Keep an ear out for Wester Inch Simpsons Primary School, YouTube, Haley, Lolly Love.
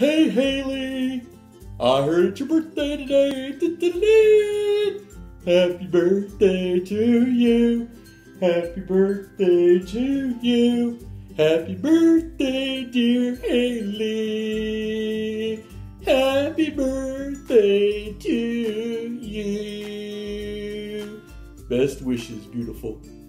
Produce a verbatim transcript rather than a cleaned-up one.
Hey, Haley, I heard it's your birthday today. Happy birthday to you. Happy birthday to you. Happy birthday, dear Haley. Happy birthday to you. Best wishes, beautiful.